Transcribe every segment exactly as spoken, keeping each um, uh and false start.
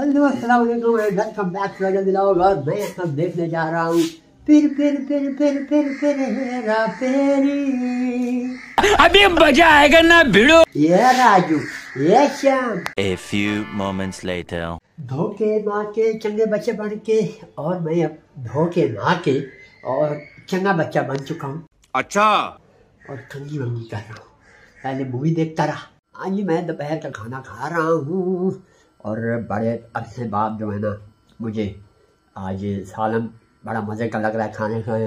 Hello अस्सलाम वालेकुम welcome back to another vlog. और मैं सब देखने जा रहा हूँ फिर फिर फिर फिर फिर फिर हेरा फेरी। अभी मजा आएगा ना भिड़ो। ये राजू ये Shyam. A few moments later। धोखे मार के चंगे बच्चे बन के और मैं अब धोखे मार के और चंगा बच्चा बन चुका हूँ। अच्छा। और ठंगी वंगी कर रहा हूँ, पहले मूवी देखता रहा। आज मैं दोपहर का खाना खा रहा हूँ और बड़े अरसे बाद जो है ना मुझे आज सालन बड़ा मज़े का लग रहा है खाने का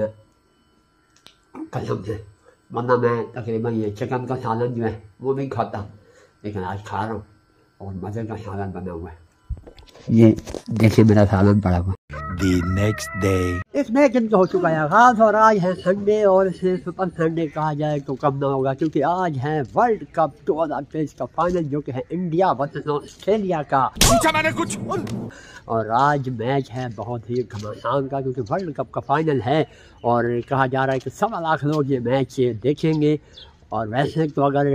कसम से। वरना मैं तकरीबन ये चिकन का सालन जो है वो भी खाता हूँ, लेकिन आज खा रहा हूँ और मज़े का सालन बना हुआ है। ये देखिए मेरा सालन पड़ा हुआ। The next day। इस वीकेंड का हो चुका है आगाज़ और आज है संडे, और इसे सुपर संडे कहा जाए तो कम ना होगा, क्योंकि आज है वर्ल्ड कप दो हज़ार तेईस का फाइनल जो कि है इंडिया वर्सेस ऑस्ट्रेलिया का। पूछा मैंने कुछ। और आज मैच है बहुत ही घमासान का, क्योंकि वर्ल्ड कप का फाइनल है और कहा जा रहा है कि सवा लाख लोग ये मैच देखेंगे। और वैसे तो अगर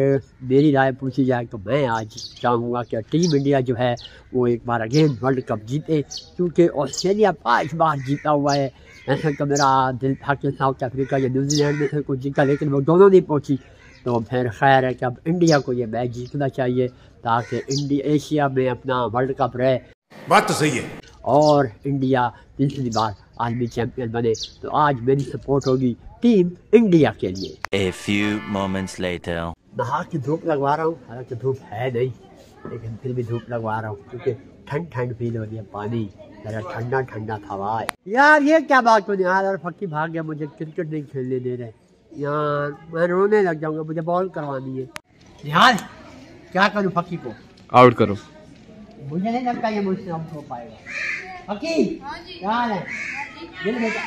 मेरी राय पूछी जाए तो मैं आज चाहूँगा कि टीम इंडिया जो है वो एक बार अगेन वर्ल्ड कप जीते, क्योंकि ऑस्ट्रेलिया पाँच बार जीता हुआ है। वैसे तो मेरा दिल था कि साउथ अफ्रीका या न्यूजीलैंड में से कुछ जीता, लेकिन वो दोनों नहीं पहुँची। तो फिर खैर है कि अब इंडिया को ये मैच जीतना चाहिए ताकि इंडिया एशिया में अपना वर्ल्ड कप रहे। बात तो सही है। और इंडिया तीसरी बार आलमी चैम्पियन बने, तो आज मेरी सपोर्ट होगी टीम इंडिया के लिए। A few moments later। नहा के धूप लगवा रहा हूँ, हालांकि धूप है नहीं लेकिन फिर भी धूप लगवा रहा हूँ क्योंकि ठंड ठंड फील हो रही है। पानी जरा ठंडा ठंडा था यार। ये क्या बात तो यार, और फक्की भाग गया, मुझे क्रिकेट नहीं खेलने दे रहे यार। मैं रोने लग जाऊँगा, मुझे बॉल करवानी है यार। क्या करूँ, फक्की को आउट करो। मुझे नहीं लगता ये मुझसे आउट हो पाएगा। फक्की क्या है दिल बेटा।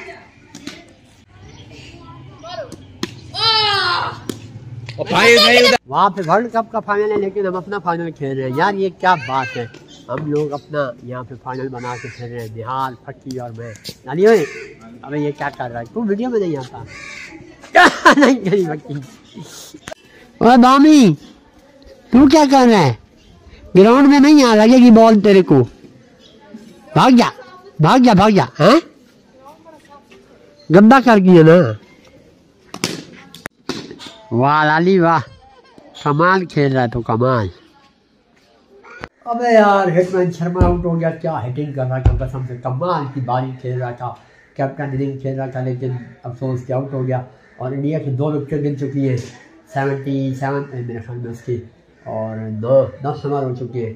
वहाँ पे वर्ल्ड कप का फाइनल है लेकिन हम अपना फाइनल खेल रहे हैं यार। ये क्या बात है, हम लोग अपना यहाँ पे फाइनल बना के खेल रहे हैं। बिहार फक्की और मैं नानी। अबे ये क्या कर रहा है तू, वीडियो में नहीं आता। नहीं मामी तू क्या कर रहा है, ग्राउंड में नहीं आ लगेगी बॉल तेरे को। भाग जा भाग जा भाग जा। है गंदा कर दिया ना। वाह लाली वाह, कमाल खेल रहा है तो कमाल। अबे यार हिटमैन शर्मा आउट हो गया, क्या हिटिंग कर रहा था कसम से। कमाल की बारी खेल रहा था, कैप्टन इनिंग खेल रहा था, लेकिन अफसोस के आउट हो गया। और इंडिया की दो विकेट गिर चुकी है, सेवेंटी सेवन मेरे ख्याल में उसकी, और दो दस समर हो चुकी है।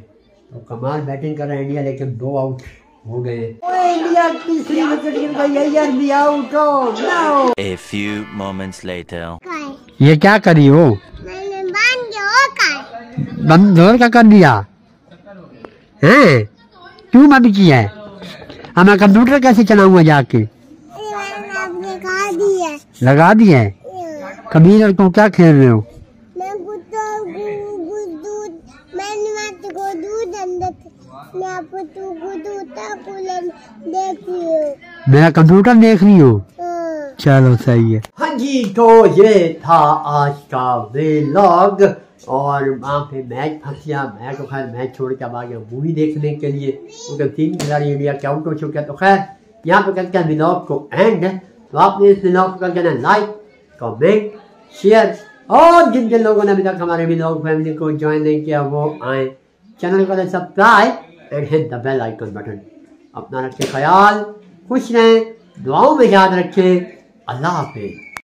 तो कमाल बैटिंग कर रहे हैं इंडिया, लेकिन दो आउट हो गए। इंडिया तीसरी विकेट गिर गई, आउट हो। A few moments later। ये क्या करी हो, बंदोर का कर दिया हैं? क्यों मम्मी की है, हमें कंप्यूटर कैसे चलाऊंगा जाके। लगा दिया है। कबीर तुम क्या खेल रहे हो? मैं मैं मेरा कंप्यूटर देख रही हो। चलो सही है। हाँ जी, तो ये था आज का व्लॉग। और वहाँ पे मैच फंस गया। मैं तो खैर मैच छोड़ के अब आ गया मूवी देखने के लिए, क्योंकि तीन खिलाड़ी इंडिया के आउट हो चुके हैं। तो खैर यहाँ पे करते हैं व्लॉग को एंड। तो आपने इस व्लॉग को करना लाइक कमेंट शेयर, और जिन जिन लोगों ने अभी तक हमारे व्लॉग फैमिली को ज्वाइन नहीं किया वो आए। चैनल को करें subscribe and hit the bell icon button. अपना रखें ख्याल, खुश रहें, दुआओं में याद रखें। अल्लाह हाफिज़।